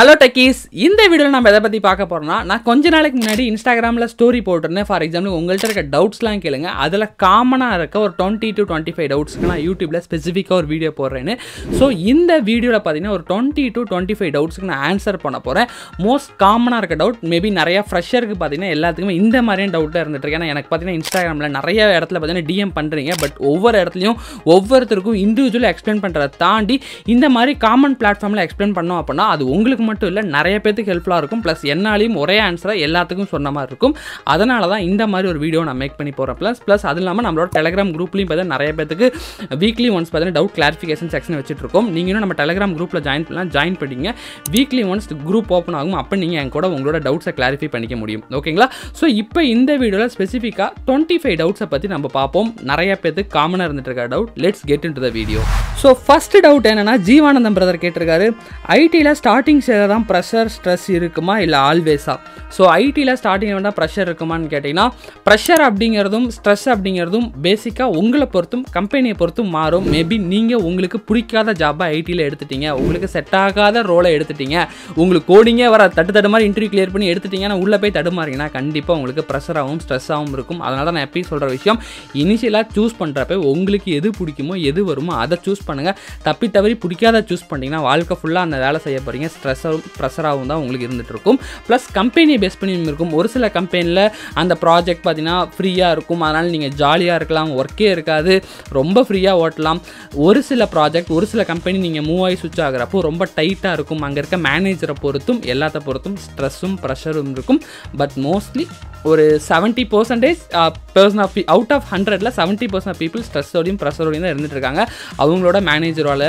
Hello Techies, in this video, I will see you Instagram story. For example, if you have doubts, you can see 20 to 25 doubts on YouTube specific video. So, in this video, 20 to 25 doubts answer. Most common doubt, maybe fresher, you can see this doubt. Instagram, DM, but over the individual explain. This common platform explain. மட்டும் இல்ல நிறைய பேருக்கு ஹெல்ப்ஃபுல்லா இருக்கும் plus என்னாலயும் ஒரே ஆன்சரை எல்லாத்துக்கும் சொன்ன மாதிரி இருக்கும் அதனால தான் இந்த மாதிரி ஒரு வீடியோ நான் மேக் பண்ணி போறேன் ப்ளஸ் அதுலாம நம்மளோட Telegram குரூப்லயும் பார்த்தா நிறைய பேருக்கு வீக்லி ஒன்ஸ் பார்த்தா டவுட் கிளாரிஃபிகேஷன் செக்ஷன் வெச்சிட்டு இருக்கோம் நீங்க இன்னும் நம்ம Telegram குரூப்ல ஜாயின் பண்ணீங்க வீக்லி ஒன்ஸ் குரூப் ஓபன் ஆகும் அப்ப நீங்க என்கூட உங்களோட டவுட்ஸை கிளாரிஃபை பண்ணிக்க முடியும் ஓகேங்களா சோ இப்போ இந்த வீடியோல ஸ்பெசிஃபிக்கா 25 டவுட்ஸ் பத்தி நம்ம பாப்போம் நிறைய பேருக்கு காமனா இருந்துட்டு இருக்க doubt let's get into the video so first doubt என்னன்னா ஜீவானந்தம் பிரதர் கேட்டிருக்காரு ஐடில starting pressure stress irukuma illa always ah so IT la starting evanda pressure irukuma nu kettina pressure abdingiradum stress abdingiradum basic ah ungala porthum company porthum maarum maybe neenga ungalku pudikada job ah IT la edutittinga ungalku set aagada role edutittinga ungalku coding eh vara tattu mari interview clear panni edutittinga na ulla poi tadumaringa kandipa ungalku pressure avum stress avum irukum adanalada na epi solra vishayam initially choose pandra poi ungalku edhu pudikumo edhu varumo adha choose pannunga tappi tavari pudikada choose pandinga vaalka fulla andha vela seiya poringa stress pressure ஆகும் தான் உங்களுக்கு இருந்துட்டு இருக்கும் plus company base பண்ணி இருக்கும் ஒரு சில கம்பெனியில் அந்த ப்ராஜெக்ட் பார்த்தீங்கன்னா ஃப்ரீயாக இருக்கும் அதனால் நீங்கள் ஜாலியாக இருக்கலாம் ஒர்க்கே இருக்காது ரொம்ப ஃப்ரீயாக ஓட்டலாம் ஒரு சில ப்ராஜெக்ட் ஒரு சில கம்பெனி நீங்கள் மூவ் ஆகி சுவிட்ச் ஆகிறப்போ ரொம்ப டைட்டாக இருக்கும் அங்கே இருக்க மேனேஜரை பொறுத்தும் எல்லாத்த பொறுத்தும் ஸ்ட்ரெஸ்ஸும் ப்ரெஷரும் இருக்கும் பட் மோஸ்ட்லி ஒரு 70% பர்சன் ஆஃப் அவுட் ஆஃப் 100ல் 70% ஆஃப் பீப்புள் ஸ்ட்ரெஸ்ஸோடையும் ப்ரெஷரோடையும் தான் இருந்துட்டு இருக்காங்க அவங்களோட மேனேஜரால்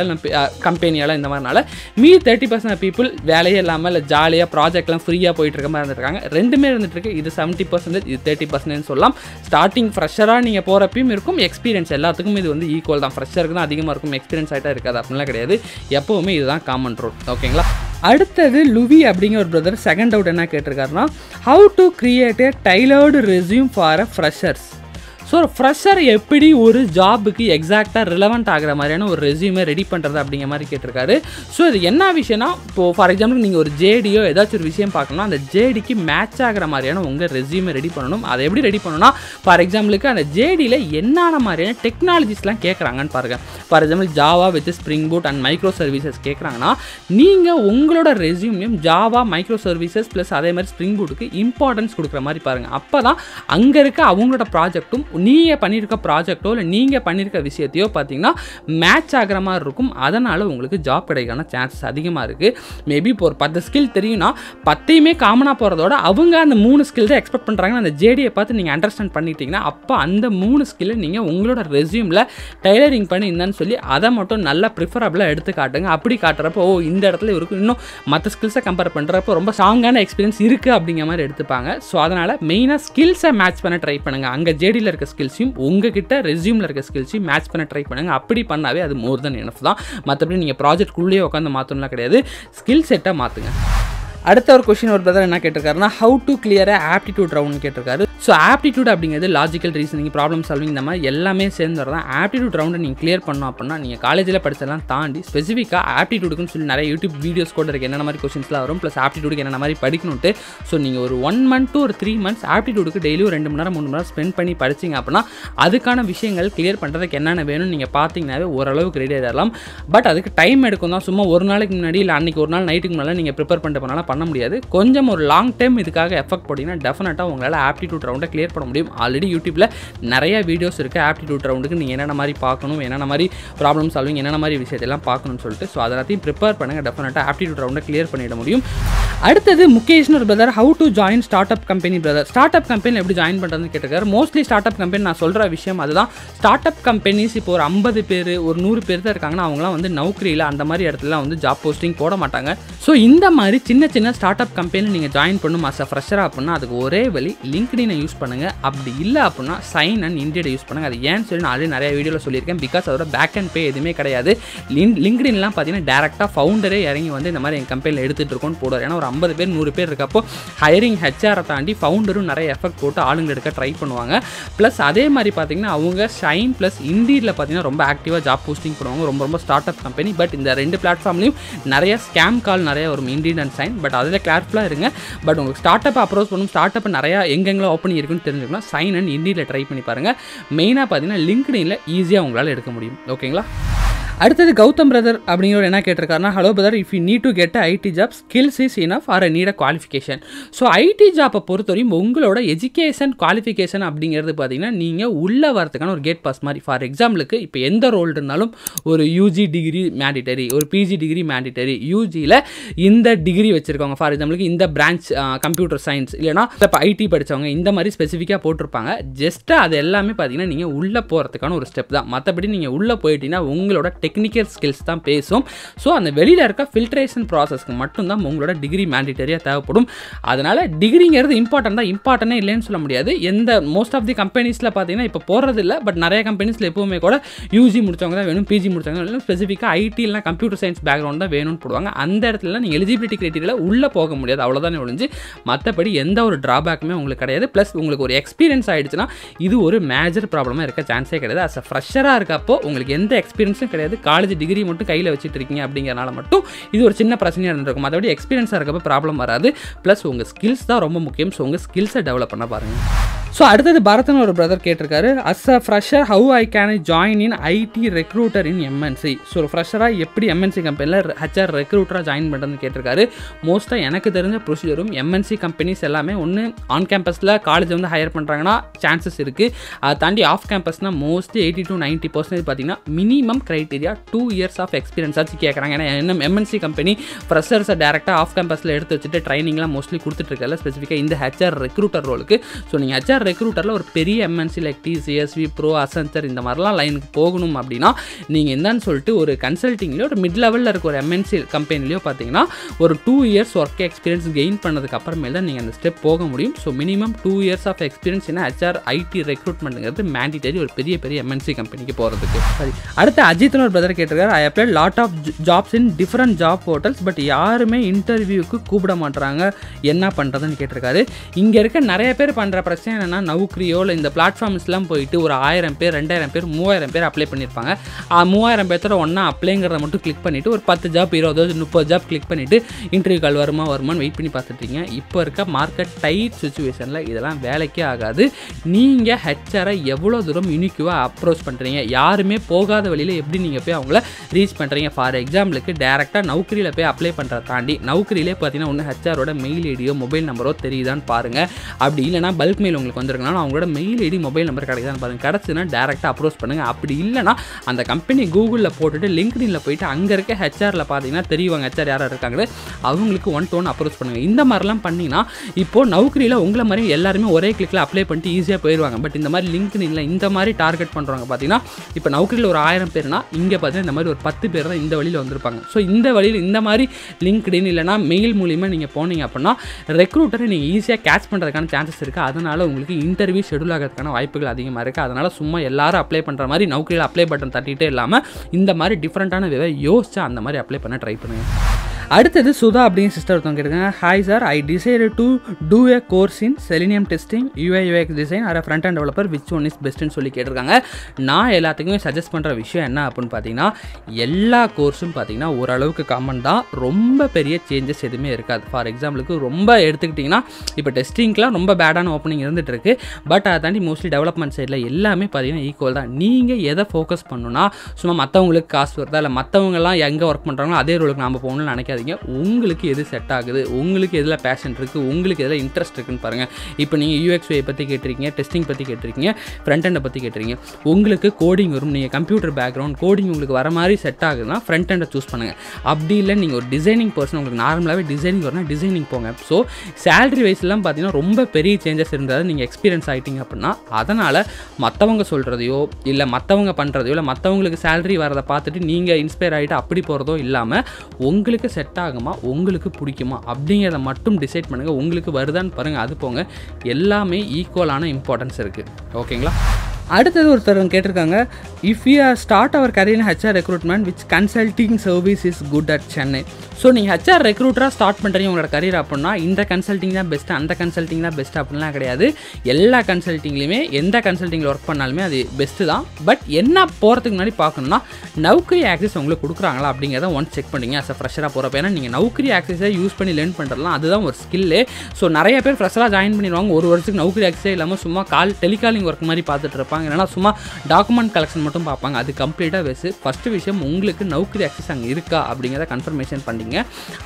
கம்பெனியால் இந்த மாதிரினால மீ 30% ஆஃப் பீப்புள் வேலையே இல்லாமல் இல்லை ஜாலியாக ப்ராஜெக்ட்லாம் ஃப்ரீயாக போயிட்டு இருக்க மாதிரி இருந்திருக்காங்க ரெண்டுமே இருந்துகிட்ருக்கு இது 70% இது 30% சொல்லலாம் ஸ்டார்டிங் ஃப்ரெஷராக நீங்கள் போகிறப்பையும் இருக்கும் எக்ஸ்பீரியன்ஸ் எல்லாத்துக்கும் இது வந்து ஈக்குவல் தான் ஃப்ரெஷருக்கு தான் அதிகமாக இருக்கும் எக்ஸ்பீரியன்ஸ் ஆகிட்டா இருக்காது அப்படின்லாம் கிடையாது எப்போவுமே இதுதான் காமன் ரூல் ஓகேங்களா அடுத்தது லுவி அப்படிங்கிற ஒரு பிரதர் செகண்ட் டவுட் என்ன கேட்டிருக்காருன்னா how to create a tailored resume for a freshers so fresher எப்படி ஒரு ஜாபுக்கு எக்ஸாக்டாக ரிலவெண்ட் ஆகிற மாதிரியான ஒரு ரெஸ்யூமே ரெடி பண்ணுறது அப்படிங்கிற மாதிரி கேட்டிருக்காரு ஸோ இது என்ன விஷயம்னா இப்போது ஃபார் எக்ஸாம்பிள் நீங்கள் ஒரு ஜேடியோ ஏதாச்சும் ஒரு விஷயம் பார்க்கணும்னா அந்த ஜேடிக்கு மேட்ச் ஆகிற மாதிரியான உங்கள் ரெஸ்யூமே ரெடி பண்ணணும் அதை எப்படி ரெடி பண்ணணும்னா ஃபார் எக்ஸாம்பிளுக்கு அந்த ஜேடியில் என்னென்ன மாதிரியான டெக்னாலஜிஸ்லாம் கேட்குறாங்கன்னு பாருங்கள் for example Java with spring boot and micro services கேட்குறாங்கன்னா நீங்கள் உங்களோட ரெஸ்யூமையும் ஜாவா மைக்ரோ சர்வீசஸ் ப்ளஸ் அதே மாதிரி ஸ்ப்ரிங் பூட்டுக்கு இம்பார்ட்டன்ஸ் கொடுக்குற மாதிரி பாருங்கள் அப்போ தான் அங்கே இருக்க அவங்களோட ப்ராஜெக்ட்டும் நீங்கள் பண்ணியிருக்க ப்ராஜெக்டோ இல்லை நீங்கள் பண்ணியிருக்க விஷயத்தையோ பார்த்தீங்கன்னா மேட்ச் ஆகிற மாதிரி இருக்கும் அதனால் உங்களுக்கு ஜாப் கிடைக்கான சான்சஸ் அதிகமாக இருக்குது மேபி இப்போ ஒரு 10 ஸ்கில் தெரியும்னா 10யுமே காமனாக போகிறதோட அவங்க அந்த 3 ஸ்கில் தான் எக்ஸ்பெக்ட் பண்ணுறாங்கன்னு அந்த ஜேடியை பார்த்து நீங்கள் அண்டர்ஸ்டாண்ட் பண்ணிட்டீங்கன்னா அப்போ அந்த 3 ஸ்கில்லை நீங்கள் உங்களோட ரெஸ்யூமில் டைலரிங் பண்ணி இருந்தான்னு சொல்லி அதை மட்டும் நல்லா ப்ரிஃபரபுளாக எடுத்து காட்டுங்க அப்படி காட்டுறப்போ ஓ இந்த இடத்துல இருக்கும் இன்னும் மற்ற ஸ்கில்ஸை கம்பேர் பண்ணுறப்போ ரொம்ப ஸ்ட்ராங்கான எக்ஸ்பீரியன்ஸ் இருக்குது அப்படிங்கிற மாதிரி எடுத்துப்பாங்க ஸோ அதனால் மெயினாக ஸ்கில்ஸை மேட்ச் பண்ண ட்ரை பண்ணுங்கள் அங்கே ஜேடியில் இருக்க ஸ்கில்ஸையும் உங்ககிட்ட ரெஸ்யூமில் இருக்க ஸ்கில்ஸையும் மேட்ச் பண்ண ட்ரை பண்ணுங்கள் அப்படி பண்ணாவே அது மோர் தென் எனஃப் தான் மற்றபடி நீங்கள் ப்ராஜெக்ட்குள்ளேயே உட்காந்து மாற்றணும்லாம் கிடையாது ஸ்கில் செட்டாக மாற்றுங்க அடுத்த ஒரு கொஸ்டின் ஒரு பிரதர் என்ன கேட்டிருக்காருன்னா how to clear aptitude round கேட்டிருக்காரு ஸோ ஆப்டிடியூட் அப்படிங்கிறது லாஜிக்கல் ரீசனிங் ப்ராப்ளம் சால்விங் இந்த மாதிரி எல்லாமே சேர்ந்து வரதான் ஆப்டிடியூட் ரவுண்டை நீங்கள் கிளியர் பண்ணோம் அப்படின்னா நீங்கள் காலேஜில் படித்ததெல்லாம் தாண்டி ஸ்பெசிஃபிக்காக ஆப்டிடியூடுக்குன்னு சொல்லி நிறைய யூடியூப் வீடியோஸ் கூட இருக்குது என்னென்ன மாதிரி கொஸ்டின்ஸ்லாம் வரும் ப்ளஸ் ஆப்டிடியூடுக்கு என்னென்ன மாதிரி படிக்கணும்ட்டு ஸோ நீங்கள் ஒரு 1 month to ஒரு 3 months ஆப்டிடியூடுக்கு டெய்லி ஒரு 2 மணி நேரம் 3 மணி நேரம் ஸ்பெண்ட் பண்ணி படிச்சிங்க அப்படின்னா அதுக்கான விஷயங்கள் கிளியர் பண்ணுறதுக்கு என்னென்ன வேணும்னு நீங்கள் பார்த்தீங்கன்னாவே ஓரளவுக்கு ரெடி ஆகிடலாம் பட் அதுக்கு டைம் எடுக்கும் தான் சும்மா ஒரு நாளைக்கு முன்னாடி இல்லை அன்றைக்கி ஒரு நாள் நைட்டுக்கு முன்னாடி நீங்கள் ப்ரிப்பேர் பண்ணுறதுனால பண்ண முடியாது கொஞ்சம் ஒரு லாங் டைம் இதுக்காக எஃபெக்ட் போட்டிங்கன்னா டெஃபினட்டாக உங்களால் ஆப்டிடியூட் ரவுண்டை கிளியர் பண்ண முடியும் ஆல்ரெடி யூடியூப்பில் நிறைய வீடியோஸ் இருக்குது ஆப்டிடியூட் ரவுண்டுக்கு நீங்கள் என்னென்ன மாதிரி பார்க்கணும் என்னென்ன மாதிரி ப்ராப்ளம் சால்விங் என்னென்ன மாதிரி விஷயத்தெல்லாம் பார்க்கணும்னு சொல்லிட்டு ஸோ அதெல்லாத்தையும் ப்ரிப்பேர் பண்ணுங்கள் டெஃபினட்டாக ஆப்டிடியூட் ரவுண்டை கிளியர் பண்ணிட முடியும் அடுத்தது முகேஷ்னு ஒரு brother how to join start up company brother start up company எப்படி ஜாயின் பண்ணுறதுன்னு கேட்டிருக்காரு மோஸ்ட்லி ஸ்டார்ட் அப் கம்பெனி நான் சொல்கிற விஷயம் அதுதான் ஸ்டார்ட் அப் கம்பெனிஸ் இப்போ ஒரு 50 பேர் ஒரு 100 பேர் தான் இருக்காங்கன்னா அவங்களாம் வந்து நௌக்கரியில் அந்த மாதிரி இடத்துல வந்து ஜாப் போஸ்டிங் போட மாட்டாங்க ஸோ இந்த மாதிரி சின்ன in a startup company, you join as a fresher, that's LinkedIn use pananga, sign and Indeed use video because of the back end pay LinkedIn direct founder company hiring HR founder effect try plus adhe sign plus Indeed active job posting startup company but in the two platform scam call Indeed and sign but that's clear but you startup approach startup open sign and Indeed try main LinkedIn easy okay. அடுத்தது Gautham brother அப்படிங்கற என்ன கேட்டிருக்காருன்னா hello brother if you need to get a IT job skills is enough or I need a qualification so IT job பொறுத்தவரையும் உங்களோட education qualification அப்படிங்கிறது பாத்தீங்கன்னா நீங்க உள்ள வரதுக்கான ஒரு கேட் பாஸ் மாதிரி ஃபார் எக்ஸாம்பிளுக்கு இப்போ எந்த ரோல் இருந்தாலும் ஒரு யுஜி டிகிரி மேண்டேட்டரி ஒரு பிஜி டிகிரி மேண்டேட்டரி யுஜில இந்த டிகிரி வச்சிருக்காங்க ஃபார் எக்ஸாம்பிளுக்கு இந்த பிரான்ச் கம்ப்யூட்டர் சயின்ஸ் இல்லனா ஐடி படிச்சவங்க இந்த மாதிரி ஸ்பெசிஃபிக்கா போட்டுருப்பாங்க ஜஸ்ட் அது எல்லாமே பாத்தீங்கன்னா நீங்க உள்ள போறதுக்கான ஒரு ஸ்டெப் தான் மத்தபடி நீங்க உள்ள போயிட்டீனா உங்களோட technical skills தான் பேசும் சோ அந்த வெளியில இருக்க filtration processக்கு மட்டும் தான் உங்களோட டிகிரி மேண்டேட்டரியா தேவைப்படும் அதனால டிகிரிங்கிறது இம்பார்ட்டன்ட் தான் இம்பார்ட்டனே இல்லைன்னு சொல்ல முடியாது எந்த most of the companiesல பாத்தீங்கன்னா இப்ப போறது இல்ல பட் நிறைய companiesல எப்பவுமே கூட UG முடிச்சவங்க தான் வேணும் PG முடிச்சவங்க இல்ல ஸ்பெசிஃபிக்கா ஐடி இல்ல கம்ப்யூட்டர் சயின்ஸ் பேக்ரவுண்ட் தான் வேணும்னு போடுவாங்க அந்த இடத்துல நீங்க eligibility criteria உள்ள போக முடியாது அவ்வளவுதான் ஒளிஞ்சு மத்தபடி எந்த ஒரு டிராபேக்குமே உங்களுக்கு கிடையாது பிளஸ் உங்களுக்கு ஒரு எக்ஸ்பீரியன்ஸ் ஆயிடுச்சுனா இது ஒரு மேஜர் ப்ராப்ளமா இருக்க சான்ஸே கிடையாது as a fresher-ஆ இருக்கப்போ உங்களுக்கு எந்த எக்ஸ்பீரியன்ஸும் கிடையாது college degree மட்டும் கையில வச்சிட்டு இருக்கீங்க அப்படிங்கறனால மட்டும் இது ஒரு சின்ன பிரச்சனையா இருந்திருக்கும் மத்தபடி எக்ஸ்பீரியன்ஸா இருக்கப்ப ப்ராப்ளம் வராது பிளஸ் உங்க ஸ்கில்ஸ் தான் ரொம்ப முக்கியம் சோ உங்க ஸ்கில்ஸை டெவலப் பண்ண பாருங்க So, அடுத்தது பாரதன் ஒரு பிரதர் கேட்டிருக்காரு as a fresher how I can join in IT recruiter in MNC so ஃப்ரெஷராக எப்படி MNC கம்பெனியில் ஹெச்ஆர் ரெக்ரூட்டராக ஜாயின் பண்ணுறதுன்னு கேட்டிருக்காரு மோஸ்ட்டாக எனக்கு தெரிஞ்ச ப்ரொசீஜரும் MNC கம்பெனிஸ் எல்லாமே ஒன்று ஆன் கேம்பஸில் காலேஜ் வந்து ஹையர் பண்ணுறாங்கன்னா சான்சஸ் இருக்குது அதை தாண்டி ஆஃப் கேம்பஸ்னால் மோஸ்ட்லி 80 to 90% பார்த்தீங்கன்னா minimum criteria 2 years of experience ஆச்சு கேட்குறாங்க ஏன்னா என்ன MNC கம்பெனி ஃப்ரெஷர்ஸை டேரெக்டாக ஆஃப் கேம்பஸில் எடுத்து வச்சுட்டு ட்ரைனிங்லாம் மோஸ்ட்லி கொடுத்துட்ருக்கல ஸ்பெசிஃபிக்காக இந்த ஹெச்ஆர் ரெக்ரூட்டர் ரோலுக்கு ஸோ நீங்கள் ஹெச்ஆர் ரெக்ரூட்டர்ல ஒரு பெரிய MNC like TCS, Wipro, Accenture இந்த மாதிரிலாம் லைனுக்கு போகணும் அப்படின்னா நீங்க என்னன்னு சொல்லிட்டு ஒரு கன்சல்டிங்லயோ ஒரு மிட் லெவல்ல இருக்க ஒரு MNC கம்பெனிலயோ பாத்தீங்கன்னா ஒரு 2 years ஒர்க் எக்ஸ்பீரியன்ஸ் கெயின் பண்ணதுக்கு அப்புறமேல தான் நீங்க அந்த ஸ்டெப் போக முடியும் so minimum 2 years of experience என்ன HR IT ரெக்ரூட்மெண்ட்ங்கிறது மேண்டிட்டரி ஒரு பெரிய பெரிய MNC கம்பெனிக்கு போறதுக்கு சரி அடுத்து அஜித்னு ஒரு பிரதர் கேட்டிருக்காரு I apply lot of jobs in different job portals but யாருமே இன்டர்வியூக்கு கூப்பிட மாட்டாங்க என்ன பண்றதுன்னு கேட்டிருக்காரு இங்க இருக்க நிறைய பேர் பண்ற பிரச்சனை நவுக்ரியோ இல்லை இந்த பிளாட்ஃபார்ம்ஸ்லாம் போயிட்டு ஒரு 1000 பேர் 2000 பேர் 3000 பேர் அப்ளை பண்ணியிருப்பாங்க 3000 பேர்த்தோட ஒன்றா அப்ளைங்கிறத மட்டும் கிளிக் பண்ணிவிட்டு ஒரு 10 ஜாப் 20 ஜாப் 30 ஜாப் கிளிக் பண்ணிவிட்டு இன்டர்வியூ கால் வருமா வருமானு வெயிட் பண்ணி பார்த்துட்டீங்க இப்போ இருக்க மார்க்கெட் டைட் சுச்சுவேஷனில் இதெல்லாம் வேலைக்கே ஆகாது நீங்கள் ஹெச்ஆரை எவ்வளோ தூரம் யூனிக்யூவாக அப்ரோச் பண்ணுறீங்க யாருமே போகாத வழியில் எப்படி நீங்கள் போய் அவங்கள ரீச் பண்ணுறீங்க ஃபார் எக்ஸாம்பிளுக்கு டேரெக்டாக நவுக்கரியில் போய் அப்ளை பண்ணுறத தாண்டி நவுக்கரியிலே பார்த்தீங்கன்னா ஒன்று ஹெச்ஆரோட மெயில் ஐடியோ மொபைல் நம்பரோ தெரியுதான்னு பாருங்கள் அப்படி இல்லைனா பல்க் மெயில் உங்களுக்கு வந்திருக்கனால அவங்களோட மெயில் ஐடி மொபைல் நம்பர் கிடைக்குதான்னு பாருங்க கிடச்சுன்னா டேரெக்டாக அப்ரோச் பண்ணுங்க அப்படி இல்லைனா அந்த கம்பெனி கூகுளில் போட்டுட்டு லிங்க்டின்ல போயிட்டு அங்கே இருக்க ஹெச்ஆரில் பார்த்தீங்கன்னா தெரியுவாங்க ஹெச்ஆர் யாராக இருக்காங்களே அவங்களுக்கு 1 to 1 அப்ரோச் பண்ணுங்க இந்த மாதிரிலாம் பண்ணிங்கன்னா இப்போ நவுக்கரியில் உங்களை மாதிரி எல்லாருமே ஒரே கிளிக்கில் அப்ளை பண்ணிட்டு ஈஸியாக போயிடுவாங்க பட் இந்த மாதிரி லிங்க்டின்ல இந்த மாதிரி டார்கெட் பண்ணுறாங்க பார்த்தீங்கன்னா இப்போ நவுக்கரியில் ஒரு 1000 பேர்னா இங்கே பார்த்தீங்கன்னா இந்த மாதிரி ஒரு 10 பேர் தான் இந்த வழியில் வந்திருப்பாங்க ஸோ இந்த வழியில் இந்த மாதிரி லிங்க்டின் இல்லைனா மெயில் மூலிமா நீங்கள் போனீங்க அப்படின்னா ரெக்ரூட்டரை நீங்கள் ஈஸியாக கேட்ச் பண்ணுறதுக்கான சான்சஸ் இருக்குது அதனால உங்களுக்கு இன்டர்வியூ ஷெடியூல் ஆகிறதுக்கான வாய்ப்புகள் அதிகமாக இருக்குது அதனால் சும்மா எல்லாரும் அப்ளை பண்ணுற மாதிரி நவுக்கரியில் அப்ளை பட்டன் தட்டிகிட்டே இல்லாமல் இந்த மாதிரி டிஃப்ரெண்ட்டான விவை யோசிச்சா அந்த மாதிரி அப்ளை பண்ண ட்ரை பண்ணுங்கள் அடுத்தது சுதா அப்படின்னு சிஸ்டர் ஒருத்தவங்க கேட்டிருக்காங்க hi sir I decided to do a course in selenium testing UI/UX design or front end developer which one is பெஸ்ட்டுன்னு சொல்லி கேட்டிருக்காங்க நான் எல்லாத்துக்குமே சஜஸ்ட் பண்ணுற விஷயம் என்ன அப்படின்னு பார்த்தீங்கன்னா எல்லா கோர்ஸும் பார்த்தீங்கன்னா ஓரளவுக்கு காமன் தான் ரொம்ப பெரிய சேஞ்சஸ் எதுவுமே இருக்காது ஃபார் எக்ஸாம்பிளுக்கு ரொம்ப எடுத்துக்கிட்டிங்கன்னா இப்போ டெஸ்டிங்க்கெலாம் ரொம்ப பேடான ஓப்பனிங் இருந்துகிட்டு இருக்குது பட் அதை தாண்டி மோஸ்ட்லி டெவலப்மெண்ட் சைடில் எல்லாமே பார்த்தீங்கன்னா ஈக்குவல் தான் நீங்கள் எதை ஃபோக்கஸ் பண்ணணுன்னா சும்மா மற்றவங்களுக்கு காசு வருதா இல்லை மற்றவங்கலாம் எங்கே ஒர்க் பண்ணுறாங்களோ அதே ரோலுக்கு நாம் போகணும்னு நினைக்காது உங்களுக்கு எது செட் ஆகுது உங்களுக்கு எதில் பேஷன் இருக்குது உங்களுக்கு எதில் இன்ட்ரெஸ்ட் இருக்குன்னு பாருங்கள் இப்போ நீங்கள் UX/UI பற்றி கேட்டிருக்கீங்க டெஸ்டிங் பற்றி கேட்டிருக்கீங்க ஃப்ரண்ட் எண்டை பற்றி கேட்டிருக்கீங்க உங்களுக்கு கோடிங் வரும் நீங்கள் கம்ப்யூட்டர் பேக்ரவுண்ட் கோடிங் உங்களுக்கு வர மாதிரி செட் ஆகுதுன்னா ஃப்ரண்ட் எண்டை சூஸ் பண்ணுங்கள் அப்படி இல்லை நீங்கள் ஒரு டிசைனிங் பர்சன் உங்களுக்கு நார்மலாகவே டிசைனிங் வரணும்னா டிசைனிங் போங்க ஸோ சேலரி வைஸ்லாம் பார்த்தீங்கன்னா ரொம்ப பெரிய சேஞ்சஸ் இருந்தால் நீங்கள் எக்ஸ்பீரியன்ஸ் ஆகிட்டீங்க அப்படின்னா அதனால் மற்றவங்க சொல்கிறதையோ இல்லை மற்றவங்க பண்ணுறதையோ இல்லை மற்றவங்களுக்கு சேலரி வரதை பார்த்துட்டு நீங்கள் இன்ஸ்பயர் ஆகிட்டு அப்படி போகிறதோ இல்லாமல் உங்களுக்கு செட் செட் ஆகுமா, உங்களுக்கு பிடிக்குமா அப்படிங்கிறத மட்டும் டிசைட் பண்ணுங்கள். உங்களுக்கு வருதான்னு பாருங்கள், அது போங்க. எல்லாமே ஈக்குவலான இம்பார்ட்டன்ஸ் இருக்குது. ஓகேங்களா? அடுத்தது ஒருத்தர் கேட்டிருக்காங்க, if you start our career HR recruitment which consulting service is good at Chennai. So நீங்கள் ஹெச்ஆர் ரெக்ரூட்டராக ஸ்டார்ட் பண்ணுறீங்க உங்களோட கரியர் அப்படின்னா இந்த கன்சல்டிங் தான் பெஸ்ட்டு, அந்த கன்சல்டிங் தான் பெஸ்ட்டு அப்படின்லாம் கிடையாது. எல்லா கன்சல்ட்டிங்லேயுமே எந்த கன்சல்ட்டிங்கில் ஒர்க் பண்ணாலுமே அது பெஸ்ட்டு தான். பட் என்ன போகிறதுக்கு முன்னாடி பார்க்கணுன்னா நௌக்கரி ஆக்சஸ் உங்களுக்கு கொடுக்குறாங்களா அப்படிங்கிறத ஒன்ஸ் செக் பண்ணுறீங்க ஆஸ் அ ஃப்ரெஷராக போகிறப்ப. ஏன்னா நீங்கள் நௌக்கரி ஆக்சஸை யூஸ் பண்ணி லேர்ன் பண்ணுறலாம், அதுதான் ஒரு ஸ்கில்லு. ஸோ நிறைய பேர் ஃப்ரெஷராக ஜாயின் பண்ணிடுவாங்க, ஒரு வருஷத்துக்கு நௌக்கரி ஆக்சஸே இல்லாமல் சும்மா டெலிகாலிங் ஒர்க் மாதிரி பார்த்துட்டு இருப்பாங்க. என்னன்னா சும்மா டாக்குமெண்ட் கலெக்ஷன் மட்டும் பார்ப்பாங்க, அது கம்ப்ளீட்டாக வேஸ்ட். ஃபஸ்ட்டு விஷயம் உங்களுக்கு நௌக்கரி ஆக்சஸ் அங்கே இருக்கா அப்படிங்கிறத கன்ஃபர்மேஷன் பண்ணிங்க.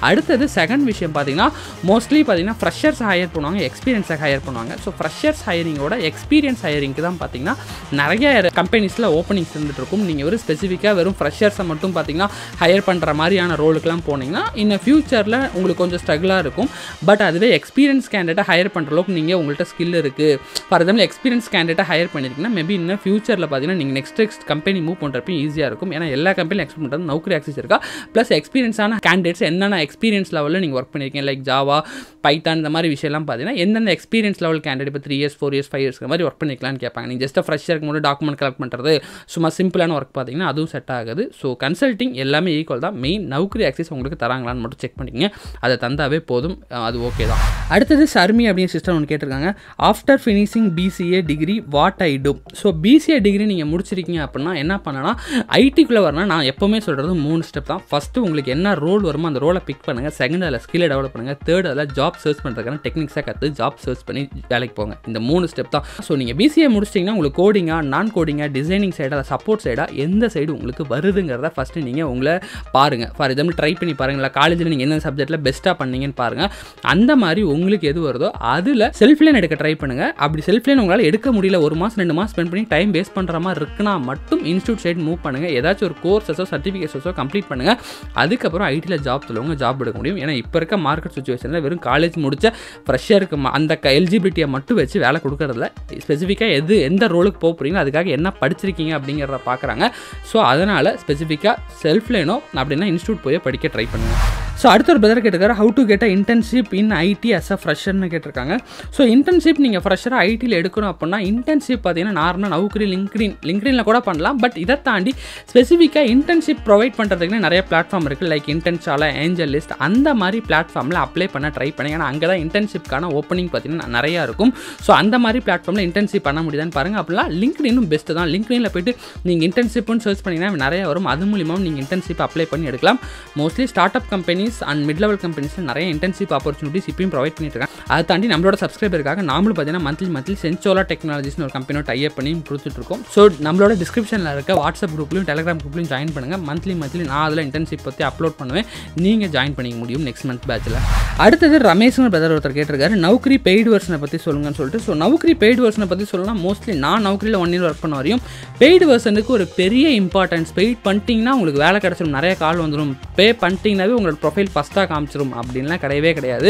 அடுத்தது செகண்ட் விஷயம் பார்த்தீங்கன்னா, மோஸ்ட்லி பார்த்தீங்கன்னா ஃப்ரெஷர்ஸ் ஹையர் பண்ணுவாங்க, எக்ஸ்பீரியன்ஸை ஹையர் பண்ணுவாங்க. ஸோ ஃப்ரெஷர்ஸ் ஹையரிங்கோட எக்ஸ்பீரியன்ஸ் ஹையரிங்க்கு தான் பார்த்தீங்கன்னா நிறைய கம்பெனிஸில் ஓப்பனிங்ஸ் இருந்துட்டு இருக்கும். நீங்கள் ஒரு ஸ்பெசிஃபிக்காக வெறும் ஃப்ரெஷர்ஸை மட்டும் பார்த்தீங்கன்னா ஹையர் பண்ணுற மாதிரியான ரோலுக்குலாம் போனீங்கன்னா இன்ன ஃபியூச்சரில் உங்களுக்கு கொஞ்சம் ஸ்ட்ரகிளாக இருக்கும். பட் அதுவே எக்ஸ்பீரியன்ஸ் கேண்டிடேட்டை ஹையர் பண்ணுற அளவுக்கு நீங்கள் உங்கள்கிட்ட ஸ்கில் இருக்குது, ஃபார் எக்ஸாம்பிள் எக்ஸ்பீரியன்ஸ் கேண்டிடேட்டை ஹையர் பண்ணியிருக்கீங்கன்னா மேபி இன்னும் ஃபியூச்சரில் பார்த்தீங்கன்னா நீங்கள் நெக்ஸ்ட் கம்பெனி மூவ் பண்ணுறப்பையும் ஈஸியாக இருக்கும். ஏன்னா எல்லா கம்பெனியும் எக்ஸ்பெக்ட் பண்ணுறது நௌக்கரி ஆக்சஸ் இருக்கா, ப்ளஸ் எக்ஸ்பீரியன்ஸான கேண்டிடேட்ஸ் என்னென்ன எக்ஸ்பீரியன்ஸ் லெவலில் நீங்கள் ஒர்க் பண்ணியிருக்கீங்க, லைக் ஜாவா, பைத்தான் இந்த மாதிரி விஷயம்லாம் பார்த்தீங்கன்னா எந்தெந்த எக்ஸ்பீரியன்ஸ் லெவல் கேண்டிடேட் இப்போ 3 years 4 years 5 years மாதிரி ஒர்க் பண்ணிக்கலான்னு கேட்பாங்க. நீங்கள் ஜஸ்ட் ஃப்ரெஷ்ஷாக இருக்கும்போது டாக்குமெண்ட் கலெக்ட் பண்ணுறது சும்மா சிம்பிளான ஒர்க் பார்த்தீங்கன்னா அதுவும் செட் ஆகுது. ஸோ கன்சல்ட்டிங் எல்லாமே ஈக்குவல் தான். மெயின் நௌக்கரி ஆக்சஸ் உங்களுக்கு தராங்களான்னு மட்டும் செக் பண்ணிக்கங்க, அதை தந்தாவே போதும், அது ஓகே தான். அடுத்தது சர்மி அப்படின்னு சிஸ்டர் ஒன்று கேட்டிருக்காங்க, after finishing BCA degree what I do. So BCA degree நீங்கள் முடிச்சிருக்கீங்க அப்படின்னா என்ன பண்ணலாம், ஐடிக்குள்ளே வரணும். நான் எப்போவுமே சொல்கிறது 3 ஸ்டெப் தான். ஃபஸ்ட்டு உங்களுக்கு என்ன ரோல் வருமோ அந்த ரோலை பிக் பண்ணுங்கள், செகண்ட் அதில் ஸ்கில்லை டெவலப் பண்ணுங்கள், தேர்ட் அதில் ஜாப் சர்ச் பண்ணுறதுக்கான டெக்னிக்ஸாக கற்று ஜாப் சர்ச் பண்ணி வேலைக்கு போங்க. இந்த 3 ஸ்டெப் தான். ஸோ நீங்கள் பிசிஏ முடிச்சிட்டிங்கன்னா உங்களுக்கு கோடிங்காக, நான் கோடிங்காக, டிசைனிங் சைடாக, சப்போர்ட் சைடாக எந்த சைடு உங்களுக்கு வருதுங்கிறத ஃபஸ்ட்டு நீங்கள் உங்களை பாருங்கள். ஃபார் எக்ஸாம்பிள் ட்ரை பண்ணி பாருங்களா, காலேஜில் நீங்கள் எந்த சப்ஜெக்ட்டில் பெஸ்ட்டாக பண்ணீங்கன்னு பாருங்கள். அந்த மாதிரி உங்களுக்கு எது வருதோ அதில் செல்ஃப்லைன் எடுக்க ட்ரை பண்ணுங்கள். அப்படி செல்ஃப்லைன் உங்களால் எடுக்க முடியல, 1 மாதம் 2 மாதம் ஸ்பெண்ட் பண்ணி டைம் வேஸ்ட் பண்ணுற மாதிரி இருக்குன்னா மட்டும் இன்ஸ்டியூட் சைடு மூவ் பண்ணுங்கள். ஏதாச்சும் ஒரு கோர்ஸஸோ சர்டிஃபிகேட்ஸோ கம்ப்ளீட் பண்ணுங்கள். அதுக்கப்புறம் ஐடியில் ஜாப் உள்ளவங்க ஜாப் எடுக்க முடியும். ஏன்னா இப்போ இருக்க மார்க்கெட் சுச்சுவேஷனில் வெறும் காலேஜ் முடித்த ஃப்ரெஷ்ஷருக்கு அந்த எலிஜிபிலிட்டியை மட்டும் வச்சு வேலை கொடுக்குறதில்ல. ஸ்பெசிஃபிக்காக எது எந்த ரோலுக்கு போக போகிறீங்க, அதுக்காக என்ன படிச்சிருக்கீங்க அப்படிங்கிறத பார்க்குறாங்க. ஸோ அதனால் ஸ்பெசிஃபிக்காக செல்ஃப்லைனோ அப்படின்னா இன்ஸ்டியூட் போய் படிக்க ட்ரை பண்ணுங்கள். ஸோ அடுத்த ஒரு பிரதர் கேட்டிருக்காரு, how to get a internship in IT as a ஃப்ரெஷர்னு கேட்டிருக்காங்க. ஸோ இன்டர்ன்ஷிப் நீங்கள் ஃப்ரெஷராக ஐடியில் எடுக்கணும் அப்படின்னா இன்டர்ன்ஷிப் பார்த்தீங்கன்னா நார்மலாக நௌக்கரி, லிங்க்டின்ல கூட பண்ணலாம். பட் இதை தாண்டி ஸ்பெசிஃபிக்காக இன்டர்ன்ஷிப் ப்ரொவைட் பண்ணுறதுக்குன்னு நிறைய பிளாட்ஃபார்ம் இருக்குது, லைக் இன்டர்ன்ஷாலா, ஏஞ்சல் லிஸ்ட், அந்த மாதிரி பிளாட்ஃபார்மில் அப்ளை பண்ண ட்ரை பண்ணுங்க. ஏன்னா அங்கே தான் இன்டர்ன்ஷிப்கான ஓப்பனிங் பார்த்தீங்கன்னா நிறையா இருக்கும். ஸோ அந்த மாதிரி பிளாட்ஃபார்மில் இன்டர்ன்ஷிப் பண்ண முடியுதான்னு பாருங்கள். அப்படின்னா லிங்க்டினும் பெஸ்ட்டு தான். லிங்க்டின்ல போய்ட்டு நீங்கள் இன்டர்ன்ஷிப்னு சர்ச் பண்ணிங்கன்னா நிறையா வரும், அது மூலியமாக நீங்கள் இன்டர்ன்ஷிப் அப்ளை பண்ணி எடுக்கலாம். Mostly start up companies and mid level கம்பெனிஸில் நிறைய இன்டர்ன்ஷிப் ஆப்பர்ச்சுனிட்டிஸ் இப்பயும் ப்ரொவைட் பண்ணிட்டு இருக்காங்க. அதை தாண்டி நம்மளோட சப்ஸ்கிரைபருக்காக நாமளும் பார்த்தீங்கன்னா மந்த்லி சென்சோலா டெக்னாலஜிஸ்னு ஒரு கம்பெனியோட டைப் பண்ணி கொடுத்துட்ருக்கோம். ஸோ நம்மளோட டிஸ்கிரிப்ஷனில் இருக்க வாட்ஸ்அப் குரூப்லையும் டெலிகிராம் குரூப்லையும் ஜாயின் பண்ணுங்கள். மந்த்லி நான் அதில் இன்டர்ன்ஷிப் பற்றி அப்லோட் பண்ணுவேன், நீங்கள் ஜாயின் பண்ணிக்க முடியும் நெக்ஸ்ட் மந்த் பேட்சில். அடுத்தது ரமேஷ்னு பிரதர் ஒருத்தர் கேட்டிருக்காரு, நௌக்கரி பெய்டு வெர்ஷனை பற்றி சொல்லுங்கன்னு சொல்லிட்டு. ஸோ நௌக்கரி பெய்டு வெர்ஷனை பற்றி சொல்லலாம். மோஸ்ட்லி நான் நௌக்கரியில் 1 year ஒர்க் பண்ண வரையும் பெய்டு வெர்ஷனுக்கு ஒரு பெரிய இம்பார்ட்டன்ஸ். பெய்ட் பண்ணிட்டீங்கன்னா உங்களுக்கு வேலை கிடச்சிடும், நிறைய கால் வந்துடும், பே பண்ணிட்டீங்கன்னாவே உங்களோட ப்ரொஃபைல் ஃபஸ்ட்டாக காமிச்சிடும் அப்படின்லாம் கிடையவே கிடையாது.